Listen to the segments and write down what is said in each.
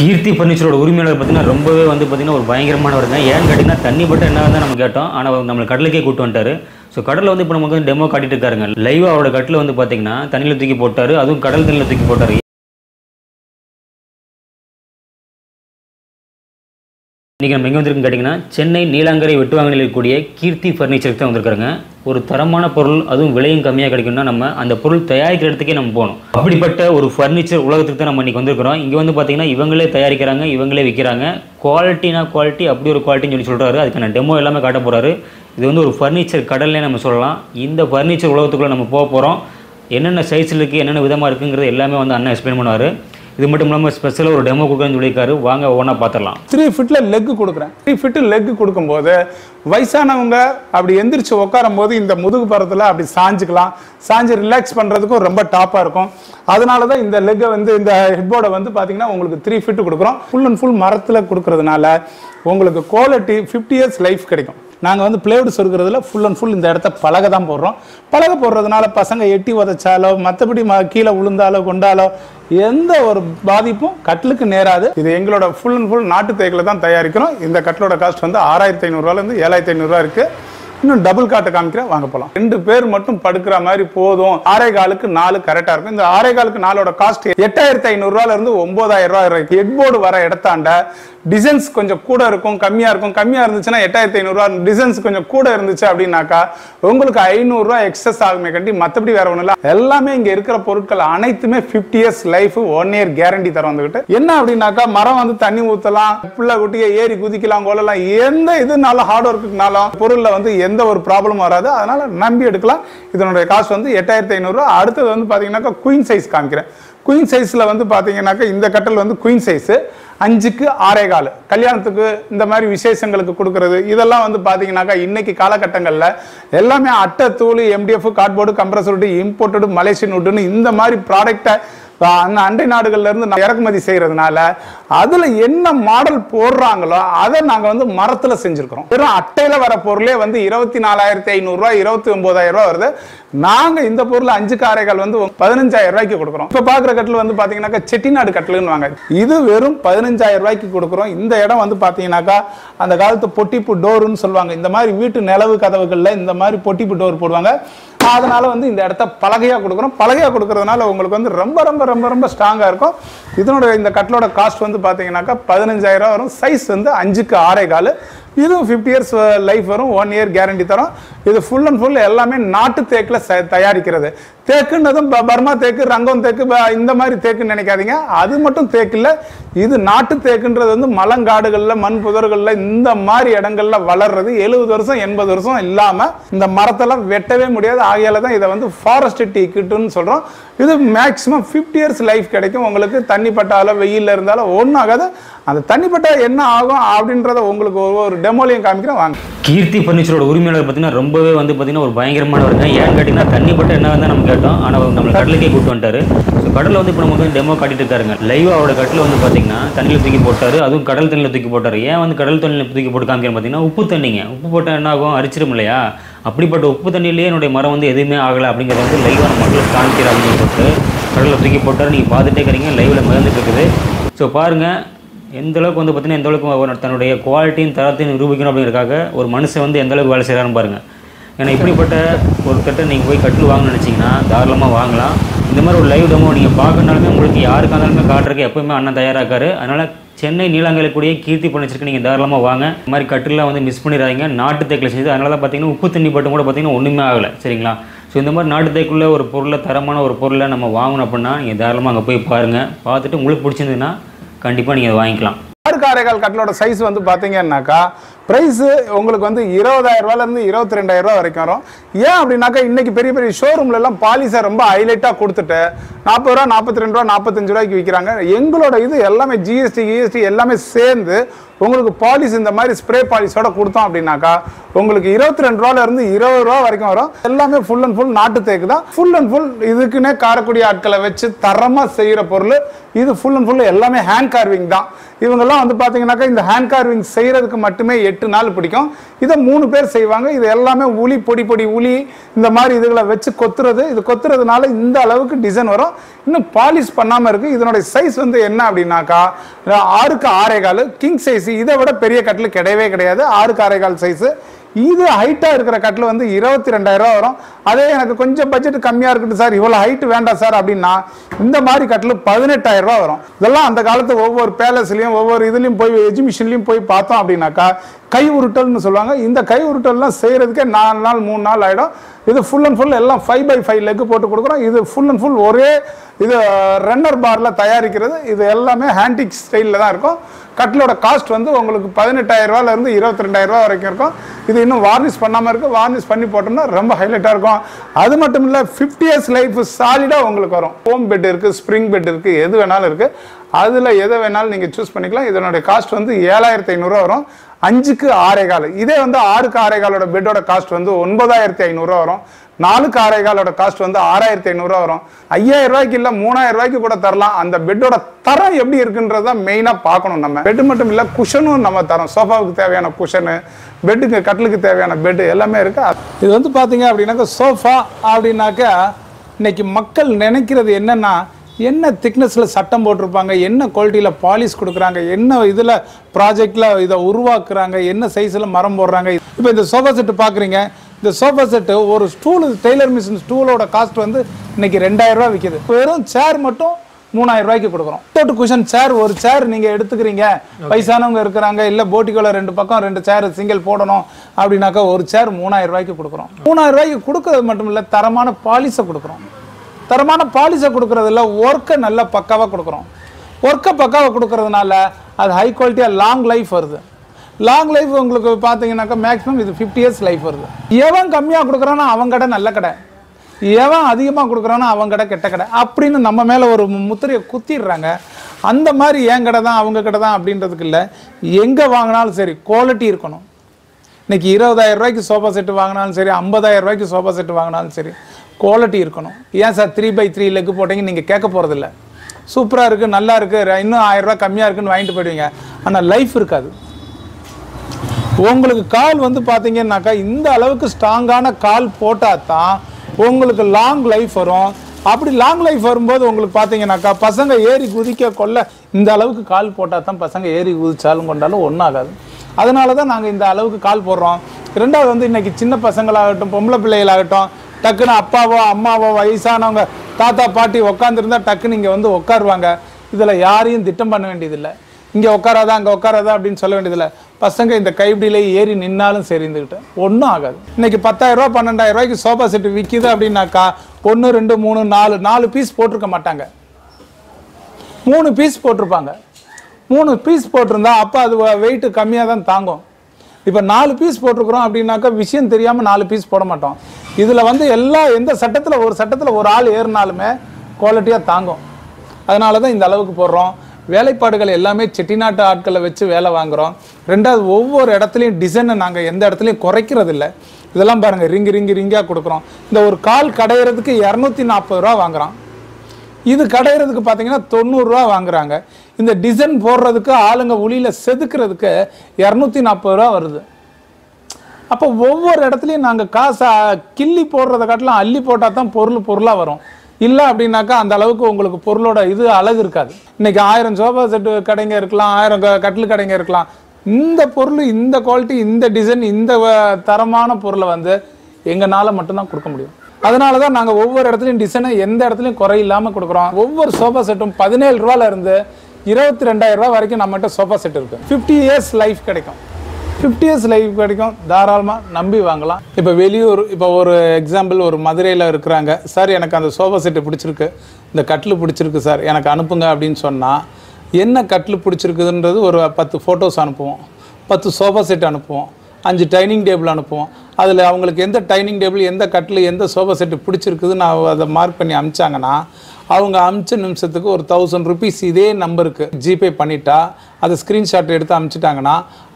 கீர்த்தி ஃபர்னிச்சரோட உரிமையாளர் பார்த்தீங்கன்னா ரொம்பவே வந்து பார்த்தீங்கன்னா ஒரு பயங்கரமானவர் தான். ஏன்னு கேட்டிங்கன்னா தண்ணி பட்டு என்ன வந்து நம்ம கேட்டோம், ஆனால் நம்மளை கடலுக்கே கூப்பிட்டு வந்துட்டார். ஸோ கடலில் வந்து இப்போ நமக்கு வந்து டெமோ காட்டிட்டு இருக்காருங்க. லைவாக அவரோட கட்டில் வந்து பார்த்தீங்கன்னா தண்ணியில் தூக்கி போட்டார், அதுவும் கடல் தண்ணியில் தூக்கி போட்டார். இன்றைக்கி நம்ம எங்கே வந்திருக்குன்னு கேட்டிங்கன்னா சென்னை நீலாங்கரை வெட்டுவாங்கலில் இருக்கக்கூடிய கீர்த்தி ஃபர்னிச்சருக்கு தான் வந்திருக்காருங்க. ஒரு தரமான பொருள், அதுவும் விலையும் கம்மியாக கிடைக்கும்னா நம்ம அந்த பொருள் தயாரிக்கிற இடத்துக்கே நம்ம போகணும். அப்படிப்பட்ட ஒரு ஃபர்னிச்சர் உலகத்துக்கு தான் நம்ம இன்றைக்கி வந்திருக்கிறோம். இங்கே வந்து பார்த்திங்கன்னா இவங்களே தயாரிக்கிறாங்க, இவங்களே விற்கிறாங்க. குவாலிட்டினா குவாலிட்டி, அப்படி ஒரு குவாலிட்டின்னு சொல்லி சொல்கிறாரு. அதுக்கான டெமோ எல்லாமே காட்ட போகிறாரு. இது வந்து ஒரு ஃபர்னிச்சர் கடல்னே நம்ம சொல்லலாம். இந்த ஃபர்னிச்சர் உலகத்துக்குள்ளே நம்ம போக போகிறோம். என்னென்ன சைஸில் இருக்குது, என்னென்ன விதமாக இருக்குங்கிறது எல்லாமே வந்து அண்ணன் எக்ஸ்பிளைன் பண்ணுவார். இது மட்டும் இல்லாமல் ஸ்பெஷலாக ஒரு டெமோ கொடுக்குறேன்னு சொல்லியிருக்காரு. வாங்க ஒவ்வொன்றா பார்த்துடலாம். 3 ஃபிட்டில் லெக்கு கொடுக்குறேன். 3 ஃபிட்டு லெக்கு கொடுக்கும்போது வயசானவங்க அப்படி எந்திரிச்சு உட்காரும் போது இந்த முதுகு பரத்தில் அப்படி சாஞ்சிக்கலாம், சாஞ்சு ரிலாக்ஸ் பண்ணுறதுக்கும் ரொம்ப டாப்பாக இருக்கும். அதனால தான் இந்த லெக்கை வந்து இந்த ஹெட்போர்டை வந்து பார்த்திங்கன்னா உங்களுக்கு 3 ஃபிட்டு கொடுக்குறோம். ஃபுல் அண்ட் ஃபுல் மரத்தில் கொடுக்குறதுனால உங்களுக்கு குவாலிட்டி 50 இயர்ஸ் லைஃப் கிடைக்கும். நாங்கள் வந்து பிளேவுட் சொருக்கிறதுல ஃபுல் அண்ட் ஃபுல் இந்த இடத்த பலகை தான் போடுறோம். பலகை போடுறதுனால பசங்க எட்டி உதச்சாலோ மற்றபடி கீழே விழுந்தாலோ கொண்டாலோ எந்த ஒரு பாதிப்பும் கட்டிலுக்கு நேராது. இது எங்களோட ஃபுல் அண்ட் ஃபுல் நாட்டு தேக்கில தான் தயாரிக்கிறோம். இந்த கட்டிலோட காஸ்ட் வந்து 6500 ரூபாயிலேருந்து 7500 ரூபா இருக்குது. இன்னும் டபுள் காட்டை காமிக்கிறேன், வாங்க போகலாம். 2 பேர் மட்டும் படுக்கிற மாதிரி போதும். 6.25க்கு 4 கரெக்டாக இருக்கும். இந்த 6.25க்கு 4ஓட காஸ்ட் 8500 ரூபாயிலேருந்து 9000 ரூபா இருக்குது. ஹெட்போர்டு வர இடத்தாண்ட டிசைன்ஸ் கொஞ்சம் கூட இருக்கும், கம்மியாக இருக்கும். கம்மியாக இருந்துச்சுன்னா 8500 ரூபா. டிசைன்ஸ் கொஞ்சம் கூட இருந்துச்சு அப்படின்னாக்கா உங்களுக்கு 500 ரூபா எக்ஸஸ் ஆகுமே கண்டி, மற்றபடி வேற ஒன்றும் இல்லை. எல்லாமே இங்கே இருக்கிற பொருட்கள் அனைத்துமே 50 இயர்ஸ் லைஃப், 1 இயர் கேரண்டி தர வந்துக்கிட்டு. என்ன அப்படின்னாக்கா மரம் வந்து தண்ணி ஊற்றலாம், பிள்ளை குட்டியை ஏறி குதிக்கலாம், கொள்ளலாம். எந்த இதுனாலும் ஹார்ட் ஒர்க்குனாலும் பொருளில் வந்து எந்த ஒரு ப்ராப்ளமும் வராது. அதனால நம்பி எடுக்கலாம். இதனுடைய காஸ்ட் வந்து 8500 ரூபா. அடுத்தது வந்து பார்த்தீங்கன்னாக்கா குயின் சைஸ் காமிக்கிறேன். குயின் சைஸில் வந்து பார்த்தீங்கன்னாக்கா இந்த கட்டல் வந்து குயின் சைஸு 5க்கு 6.25. கல்யாணத்துக்கு இந்த மாதிரி விசேஷங்களுக்கு கொடுக்கறது. இதெல்லாம் வந்து பார்த்தீங்கன்னாக்கா இன்றைக்கி காலகட்டங்களில் எல்லாமே அட்டை, தூள், MDF, cardboard, compressed, imported, Malaysian உட்டுன்னு இந்த மாதிரி ப்ராடக்டை அண்டை நாடுகள்லேருந்து நம்ம இறக்குமதி செய்கிறதுனால அதில் என்ன மாடல் போடுறாங்களோ அதை நாங்கள் வந்து மரத்தில் செஞ்சுருக்கிறோம். வெறும் அட்டையில் வர பொருளே வந்து 24500 ரூபா, 29000 ரூபா வருது. நாங்கள் இந்த பொருள் 5.25 வந்து 15000 ரூபாய்க்கு கொடுக்குறோம். இப்போ பார்க்குற கட்டில் வந்து பார்த்தீங்கன்னாக்கா செட்டிநாடு கட்டிலுன்னு வாங்க. இது வெறும் 15000 ரூபாய்க்கு கொடுக்குறோம். இந்த இடம் வந்து பார்த்தீங்கன்னாக்கா அந்த காலத்து பொட்டிப்பு டோருன்னு சொல்லுவாங்க. இந்த மாதிரி வீட்டு நிலவு கதவுகளில் இந்த மாதிரி பொட்டிப்பு டோர் போடுவாங்க. அதனால வந்து இந்த இடத்த பலகையாக கொடுக்குறோம். பலகையாக கொடுக்கறதுனால உங்களுக்கு வந்து ரொம்ப ரொம்ப ரொம்ப ரொம்ப ஸ்ட்ராங்காக இருக்கும். இதனுடைய இந்த கட்டலோட காஸ்ட் வந்து பார்த்தீங்கன்னாக்கா 15000 ரூபா வரும். சைஸ் வந்து 5க்கு 6.25. இதுவும் 50 இயர்ஸ் லைஃப் வரும், 1 இயர் கேரண்டி தரும். இது ஃபுல் அண்ட் ஃபுல் எல்லாமே நாட்டு தேக்கில் தயாரிக்கிறது. தேக்குன்றதும் பர்மா தேக்கு, ரங்கம் தேக்கு, இந்த மாதிரி தேக்குன்னு நினைக்காதீங்க. அது மட்டும் தேக்கில் இது நாட்டு தேக்குன்றது வந்து மலங்காடுகளில், மண் புதர்களில், இந்த மாதிரி இடங்களில் வளர்றது. 70 வருஷம் 80 வருஷம் இல்லாமல் இந்த மரத்தெல்லாம் வெட்டவே முடியாது. ஆகையால் தான் இதை வந்து ஃபாரஸ்ட் டீக்குன்னு சொல்கிறோம். இது மேக்ஸிமம் 50 இயர்ஸ் லைஃப் கிடைக்கும். உங்களுக்கு தண்ணி பட்டாலோ வெயிலில் இருந்தாலும் ஒன்றும் ஆகாது. அந்த தண்ணிப்பட்டா என்ன ஆகும் அப்படின்றத உங்களுக்கு ஒரு டெமோலையும் காமிக்கிறேன், வாங்க. கீர்த்தி ஃபர்னிச்சரோட உரிமையாளர் பார்த்தீங்கன்னா ரொம்பவே வந்து பார்த்தீங்கன்னா ஒரு பயங்கரமானவர் தான். ஏன்னு கேட்டிங்கன்னா தண்ணிப்பட்ட என்ன தான் நம்ம கேட்டோம், ஆனால் நம்மளை கடலுக்கே கூப்பிட்டு வந்துட்டார். ஸோ கடலில் வந்து இப்போ நமக்கு வந்து டெமோ காட்டிட்டு இருக்காருங்க. லைவாக அவரோட கட்டில் வந்து பார்த்தீங்கன்னா தண்ணியில் தூக்கி போட்டார், அதுவும் கடல் தண்ணியில் தூக்கி போட்டார். ஏன் வந்து கடல் தண்ணியில் தூக்கி போட்டு காமிக்கிறேன் பார்த்தீங்கன்னா உப்பு தண்ணிங்க. உப்பு போட்டால் என்ன ஆகும், அரிச்சிடும் இல்லையா? அப்படிப்பட்ட உப்பு தண்ணியிலேயே என்னுடைய மரம் வந்து எதுவுமே ஆகலை அப்படிங்கிறத வந்து லைவாக நம்ம மக்களுக்கு காமிக்கிறேன் அப்படின்னு சொல்லிட்டு கடலில் தூக்கி போட்டார். நீங்கள் பார்த்துட்டே இருக்கிறீங்க, லைவில் மிதந்துட்டு இருக்குது. ஸோ பாருங்கள் எந்தளவுக்கு வந்து பார்த்தீங்கன்னா எந்தளவுக்கு தன்னுடைய குவாலிட்டியும் தரத்தையும் நிரூபிக்கணும் அப்படிங்கிறக்காக ஒரு மனுஷன் வந்து எந்தளவுக்கு வேலை செய்கிறான்னு பாருங்கள். ஏன்னா இப்படிப்பட்ட ஒரு கட்டை நீங்கள் போய் கட்டில் வாங்கணும்னு நினச்சிங்கன்னா தாராளமாக வாங்கலாம். இந்த மாதிரி ஒரு லைவ் டெமோ நீங்கள் பார்க்கணுனாலுமே உங்களுக்கு யாருக்காக இருந்தாலுமே காட்டுறதுக்கு எப்போயுமே அண்ணன் தயாராக இருக்காரு. அதனால் சென்னை நீலாங்கரை கூடிய கீர்த்தி ஃபர்னிச்சருக்கு நீங்கள் தாராளமாக வாங்க. இந்த மாதிரி கட்டிலாம் வந்து மிஸ் பண்ணிடாதீங்க. நாட்டு தேக்கில் செய்து அதனால தான் பார்த்தீங்கன்னா உப்பு தண்ணி பட்டும் கூட பார்த்தீங்கன்னா ஒன்றுமே ஆகலை, சரிங்களா? ஸோ இந்த மாதிரி நாட்டு தேக்குள்ளே ஒரு பொருளை, தரமான ஒரு பொருளை நம்ம வாங்கணும் அப்படின்னா நீங்கள் தாராளமாக அங்கே போய் பாருங்கள். பார்த்துட்டு உங்களுக்கு பிடிச்சிருந்ததுன்னா கண்டிப்பாக நீங்கள் வாங்கிக்கலாம். 6.25 கட்டலோட சைஸ் வந்து பார்த்தீங்கன்னாக்கா ப்ரைஸு உங்களுக்கு வந்து 20000 ரூபாயிலேருந்து 22000 ரூபா வரைக்கும் வரும். ஏன் அப்படின்னாக்கா இன்றைக்கி பெரிய பெரிய ஷோரூம்லலாம் பாலிசை ரொம்ப ஹைலைட்டாக கொடுத்துட்டு 40 ரூபா, 42 ரூபா, 45 ரூபாய்க்கு விற்கிறாங்க. எங்களோட இது எல்லாமே ஜிஎஸ்டி எல்லாமே சேர்ந்து உங்களுக்கு பாலிஷ் இந்த மாதிரி ஸ்ப்ரே பாலிஷோட கொடுத்தோம் அப்படினாக்கா உங்களுக்கு 22 ரூபாயில இருந்து 20 ரூபாய் வரைக்கும் வரும். எல்லாமே ஃபுல் அண்ட் ஃபுல் நாட்டு தேக்கு தான். ஃபுல் அண்ட் ஃபுல் இதுக்குனே காரக்குடி ஆட்களை வச்சு தரமா செய்யற பொருள் இது. ஃபுல் அண்ட் ஃபுல் எல்லாமே ஹேண்ட் கார்விங் தான். இவங்கெல்லாம் வந்து பாத்தீங்கன்னாக்கா இந்த ஹேண்ட் கார்விங் செய்யறதுக்கு மட்டுமே 8 நாள் பிடிக்கும். இத 3 பேர் செய்வாங்க. இது எல்லாமே ஊலி பொடி பொடி ஊலி இந்த மாதிரி இதுகளை வச்சு கொத்துறது. இது கொத்துறதுனால இந்த அளவுக்கு டிசைன் வரும். இன்னும் பாலிஷ் பண்ணாம இருக்கு. இதனுடைய சைஸ் வந்து என்ன அப்படின்னாக்கா 6 க்கு 6.25 கிங் சைஸ். இதை விட பெரிய கட்டில் கிடையவே கிடையாது. 6 க்கு 6.25 சைஸ். இது ஹைட்டாக இருக்கிற கட்டில் வந்து 22,000 ரூபா வரும். அதே எனக்கு கொஞ்சம் பட்ஜெட் கம்மியாக இருக்குது சார், இவ்வளோ ஹைட் வேண்டாம் சார் அப்படின்னா இந்த மாதிரி கட்டில் 18,000 ரூபா வரும். இதெல்லாம் அந்த காலத்து ஒவ்வொரு பேலஸ்லையும் ஒவ்வொரு இதுலையும் போய் எக்ஸிபிஷன்லையும் போய் பார்த்தோம் அப்படின்னாக்கா கை உருட்டல்னு சொல்லுவாங்க. இந்த கை உருட்டல்லாம் செய்கிறதுக்கே 4 நாள் 3 நாள் ஆகிடும். இது ஃபுல் அண்ட் ஃபுல் எல்லாம் 5x5 லெக்கு போட்டு கொடுக்குறோம். இது ஃபுல் அண்ட் ஃபுல் ஒரே இது ரன்னர் பாரில் தயாரிக்கிறது. இது எல்லாமே ஹேண்டிக் ஸ்டைலில் தான் இருக்கும். கட்டிலோட காஸ்ட் வந்து உங்களுக்கு 18,000 ரூபாயிலேருந்து 22,000 ரூபா வரைக்கும் இருக்கும். இது இன்னும் வார்னிஷ் பண்ணாமல் இருக்குது. வார்னிஷ் பண்ணி போட்டோம்னா ரொம்ப ஹைலைட்டாக இருக்கும். அது மட்டும் இல்லை 50 years லைஃப் சாலிடாக உங்களுக்கு வரும். ஹோம் பெட் இருக்குது, ஸ்ப்ரிங் பெட் இருக்குது, எது வேணாலும் இருக்குது. அதில் எதை வேணாலும் நீங்கள் சூஸ் பண்ணிக்கலாம். இதனுடைய காஸ்ட் வந்து 7,500 ரூபா வரும். 5க்கு 6.25. இதே வந்து 6க்கு 6.25 பெட்டோட காஸ்ட் வந்து 9,500 ரூபா வரும். 4க்கு 6.25 காஸ்ட் வந்து 6,500 ரூபா வரும். 5,000 ரூபாய்க்கு இல்லை 3,000 ரூபாய்க்கு கூட தரலாம். அந்த பெட்டோட தரம் எப்படி இருக்குன்றத மெயினாக பார்க்கணும். நம்ம பெட்டு மட்டும் இல்லை, குஷனும் நம்ம தரோம். சோஃபாவுக்கு தேவையான குஷனு, பெட்டுக்கு கட்டிலுக்கு தேவையான பெட்டு எல்லாமே இருக்கு. இது வந்து பார்த்தீங்க அப்படின்னாக்கா சோஃபா அப்படின்னாக்கா இன்னைக்கு மக்கள் நினைக்கிறது என்னன்னா என்ன திக்னஸில் சட்டம் போட்டிருப்பாங்க, என்ன குவாலிட்டியில் பாலிஷ் கொடுக்குறாங்க, என்ன இதில் ப்ராஜெக்டில் இதை உருவாக்குறாங்க, என்ன சைஸில் மரம் போடுறாங்க. இப்போ இந்த சோஃபா செட்டு பார்க்குறீங்க. இந்த சோஃபா செட்டு ஒரு ஸ்டூல் டெய்லர் மிஷின் ஸ்டூலோட காஸ்ட் வந்து இன்றைக்கி 2,000 ரூபா விற்கிது. வெறும் சேர் மட்டும் 3,000 ரூபாய்க்கு கொடுக்குறோம். Without cushion chair. ஒரு சேர் நீங்கள் எடுத்துக்கிறீங்க, வயசானவங்க இருக்கிறாங்க, இல்லை போட்டிக்குள்ள 2 பக்கம் 2 சேர் சிங்கிள் போடணும் அப்படின்னாக்கா ஒரு சேர் 3,000 ரூபாய்க்கு கொடுக்குறோம். 3,000 ரூபாய்க்கு கொடுக்குறது மட்டும் இல்லை, தரமான பாலிஷை கொடுக்குறோம். தரமான பாலிஷை கொடுக்குறதில்ல, ஒர்க்கை நல்லா பக்காவாக கொடுக்குறோம். ஒர்க்கை பக்காவாக கொடுக்குறதுனால அது ஹை குவாலிட்டியாக லாங் லைஃப் வருது. லாங் லைஃப் உங்களுக்கு பார்த்தீங்கன்னாக்கா மேக்ஸிமம் இது 50 years லைஃப் வருது. எவன் கம்மியாக கொடுக்குறான்னா அவன் கடை நல்ல கடை, எவன் அதிகமாக கொடுக்குறான்னா அவன் கடை கெட்ட கடை அப்படின்னு நம்ம மேலே ஒரு முத்திரையை குத்திடுறாங்க. அந்த மாதிரி என் கடை தான் அவங்க கடை தான் அப்படின்றதுக்கு இல்லை. எங்கே வாங்கினாலும் சரி குவாலிட்டி இருக்கணும். இன்றைக்கி 20,000 ரூபாய்க்கு சோஃபா செட்டு வாங்கினாலும் சரி, 50,000 ரூபாய்க்கு சோஃபா செட்டு வாங்கினாலும் சரி குவாலிட்டி இருக்கணும். ஏன் சார் 3x3 லெக்கு போட்டீங்க நீங்கள் கேட்க போகிறதில்ல, சூப்பராக இருக்குது நல்லா இருக்குது இன்னும் 1,000 ரூபா கம்மியாக இருக்குன்னு வாங்கிட்டு போயிடுவீங்க. ஆனால் லைஃப் இருக்காது. உங்களுக்கு கால் வந்து பார்த்தீங்கன்னாக்கா இந்த அளவுக்கு ஸ்ட்ராங்கான கால் போட்டால் தான் உங்களுக்கு லாங் லைஃப் வரும். அப்படி லாங் லைஃப் வரும்போது உங்களுக்கு பார்த்தீங்கன்னாக்கா பசங்க ஏறி குதிக்க கொள்ள இந்த அளவுக்கு கால் போட்டால் தான் பசங்க ஏறி குதிச்சாலும் கொண்டாலும் ஒன்றாகாது. அதனால தான் நாங்கள் இந்த அளவுக்கு கால் போடுறோம். ரெண்டாவது வந்து இன்றைக்கி சின்ன பசங்களாகட்டும் பொம்பளை பிள்ளைகளாகட்டும் டக்குன்னு அப்பாவோ அம்மாவோ வயசானவங்க தாத்தா பாட்டி உட்காந்துருந்தா டக்குன்னு இங்கே வந்து உட்காருவாங்க. இதில் யாரையும் திட்டம் பண்ண வேண்டியதில்லை, இங்கே உட்காராதா அங்கே உட்காராதா அப்படின்னு சொல்ல வேண்டியதில்லை. பசங்க இந்த கைப்பிடியிலே ஏறி நின்னாலும் சரிந்துக்கிட்டு ஒன்றும் ஆகாது. இன்றைக்கி 10,000 ரூபா 12,000 ரூபாய்க்கு சோஃபா செட்டு விற்கிது அப்படின்னாக்கா 1 2 3 4 பீஸ் போட்டிருக்க மாட்டாங்க, 3 பீஸ் போட்டிருப்பாங்க. 3 பீஸ் போட்டிருந்தா அப்போ அது வெயிட்டு கம்மியாக தான் தாங்கும். இப்போ 4 பீஸ் போட்டிருக்கிறோம் அப்படின்னாக்கா விஷயம் தெரியாமல் 4 பீஸ் போட மாட்டோம். இதில் வந்து எல்லா எந்த சட்டத்தில் ஒரு ஆள் ஏறினாலுமே குவாலிட்டியாக தாங்கும். அதனால தான் இந்த அளவுக்கு போடுறோம். வேலைப்பாடுகள் எல்லாமே செட்டிநாட்டு ஆட்களை வச்சு வேலை வாங்குகிறோம். ரெண்டாவது ஒவ்வொரு இடத்துலையும் டிசைனை நாங்கள் எந்த இடத்துலையும் குறைக்கிறதில்ல. இதெல்லாம் பாருங்கள் ரிங்கு ரிங்கு ரிங்காக கொடுக்குறோம். இந்த ஒரு கால் கடையிறதுக்கு 240 ரூபா வாங்குகிறோம். இது கடையிறதுக்கு பார்த்தீங்கன்னா 90 ரூபா வாங்குகிறாங்க. இந்த டிசைன் போடுறதுக்கு ஆளுங்க ஒளியில் செதுக்கிறதுக்கு 240 ரூபா வருது. அப்போ ஒவ்வொரு இடத்துலையும் நாங்கள் காசை கிள்ளி போடுறத காட்டிலும் அள்ளி போட்டால் தான் பொருளாக வரும். இல்லை அப்படின்னாக்கா அந்த அளவுக்கு உங்களுக்கு பொருளோட இது அழகு இருக்காது. இன்றைக்கி 1000 சோஃபா செட்டு கடைங்க இருக்கலாம், 1000 கட்டில் கடைங்க இருக்கலாம். இந்த பொருள் இந்த குவாலிட்டி இந்த டிசைன் இந்த தரமான பொருளை வந்து எங்களால் மட்டும்தான் கொடுக்க முடியும். அதனால தான் நாங்கள் ஒவ்வொரு இடத்துலையும் டிசைனை எந்த இடத்துலையும் குறையில்லாமல் கொடுக்குறோம். ஒவ்வொரு சோஃபா செட்டும் 17 ரூபாயிலேருந்து 22,000 ரூபா வரைக்கும் நம்மகிட்ட சோஃபா செட் இருக்குது. 50 years லைஃப் கிடைக்கும். 50 years லைஃப் கிடைக்கும். தாராளமாக நம்பி வாங்கலாம். இப்போ வெளியூர் இப்போ ஒரு எக்ஸாம்பிள் ஒரு மதுரையில் இருக்கிறாங்க. சார் எனக்கு அந்த சோஃபா செட்டு பிடிச்சிருக்கு, இந்த கட்டில் பிடிச்சிருக்கு சார் எனக்கு அனுப்புங்க அப்படின்னு சொன்னால் என்ன கட்டில் பிடிச்சிருக்குதுன்றது ஒரு 10 ஃபோட்டோஸ் அனுப்புவோம், 10 சோஃபா செட் அனுப்புவோம், 5 டைனிங் டேபிள் அனுப்புவோம். அதில் அவங்களுக்கு எந்த டைனிங் டேபிள் எந்த கட்டில் எந்த சோஃபா செட்டு பிடிச்சிருக்குதுன்னு அதை மார்க் பண்ணி அனுப்பிச்சாங்கன்னா அவங்க அம்ச்ச நிமிஷத்துக்கு ஒரு 1000 rupees இதே நம்பருக்கு ஜிபே பண்ணிட்டா அது ஸ்கிரீன்ஷாட் எடுத்து அம்ச்சிட்டாங்கனா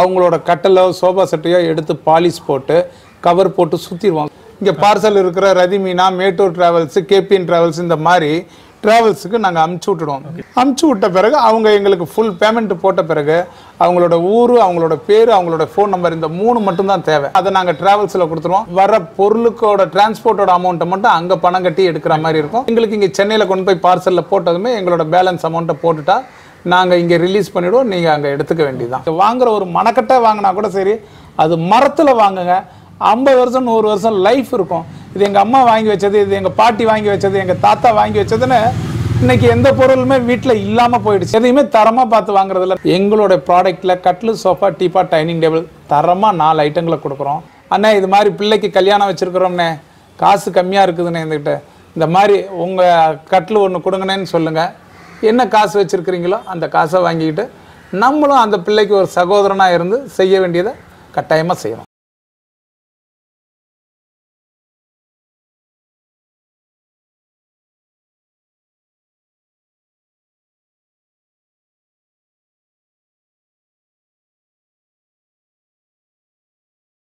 அவங்களோட கட்டலோ சோபா செட்டையோ எடுத்து பாலிஷ் போட்டு கவர் போட்டு சுத்திடுவாங்க இங்க பார்சல் இருக்குற ரதிமீனா மேட்டூர் டிராவல்ஸ் கேபிஎன் டிராவல்ஸ் இந்த மாதிரி டிராவல்ஸ்க்கு நாங்க அம்ச்சி விட்டுடுவோம் அம்ச்சி விட்ட பிறகு அவங்க உங்களுக்கு full payment போட்ட பிறகு அவங்களோட ஊரு அவங்களோட பேர் அவங்களோட phone number இந்த மூணு மட்டும் தான் தேவை அத நாங்க டிராவல்ஸ்ல கொடுத்துறோம் வர பொருளுக்கோட டிரான்ஸ்போர்ட்டோட அமௌண்ட் மட்டும் அங்க பணம் கட்டி எடுக்கிற மாதிரி இருக்கும் உங்களுக்கு இங்க சென்னையில கொண்டு போய் பார்சல்ல போட்டதுமே எங்களோட பேலன்ஸ் அமௌண்ட போட்டுட்டா நாங்க இங்க ரிலீஸ் பண்ணிடுவோம் நீங்க அங்க எடுத்துக்க வேண்டியதுதான் வாங்குற ஒரு மனக்கட்ட வாங்குனா கூட சரி அது மரத்துல வாங்குங்க 50 வருஷம் 100 வருஷம் லைஃப் இருக்கும் இது எங்க அம்மா வாங்கி வச்சது இது எங்க பாட்டி வாங்கி வச்சது எங்க தாத்தா வாங்கி வச்சதுன்னு இன்னைக்கு எந்த பொருளுமே வீட்ல இல்லாம போயிடுச்சு எதையுமே தரமா பார்த்து வாங்குறது இல்ல எங்களோட ப்ராடக்ட்ல கட்லு சோஃபா டீபா டைனிங் டேபிள் தரமா 4 ஐட்டங்களை கொடுக்கிறோம் அண்ணா இது மாதிரி பிள்ளைக்கு கல்யாணம் வச்சிருக்கறோம்னே காசு கம்மியா இருக்குதுனே என்கிட்ட இந்த மாதிரி உங்க கட்லு ஒன்னு கொடுங்கனேன்னு சொல்லுங்க என்ன காசு வச்சிருக்கீங்களோ அந்த காசை வாங்கிட்டு நம்மளும் அந்த பிள்ளைக்கு ஒரு சகோதரனா இருந்து செய்ய வேண்டியதை கட்டாயமா செய்யணும்